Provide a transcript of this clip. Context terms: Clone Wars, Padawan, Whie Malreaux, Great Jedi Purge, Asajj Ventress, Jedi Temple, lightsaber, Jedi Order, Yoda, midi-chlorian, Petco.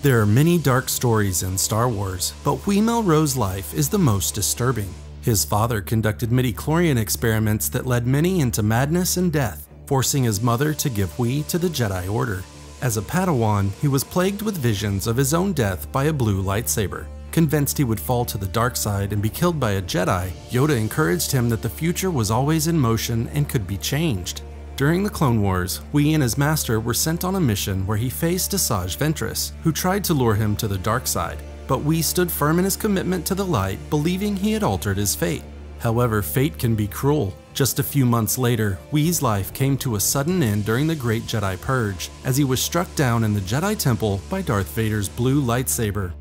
There are many dark stories in Star Wars, but Whie Malreaux's life is the most disturbing. His father conducted midi-chlorian experiments that led many into madness and death, forcing his mother to give Whie to the Jedi Order. As a Padawan, he was plagued with visions of his own death by a blue lightsaber. Convinced he would fall to the dark side and be killed by a Jedi, Yoda encouraged him that the future was always in motion and could be changed. During the Clone Wars, Whie and his master were sent on a mission where he faced Asajj Ventress, who tried to lure him to the dark side, but Whie stood firm in his commitment to the light, believing he had altered his fate. However, fate can be cruel. Just a few months later, Whie's life came to a sudden end during the Great Jedi Purge, as he was struck down in the Jedi Temple by Darth Vader's blue lightsaber.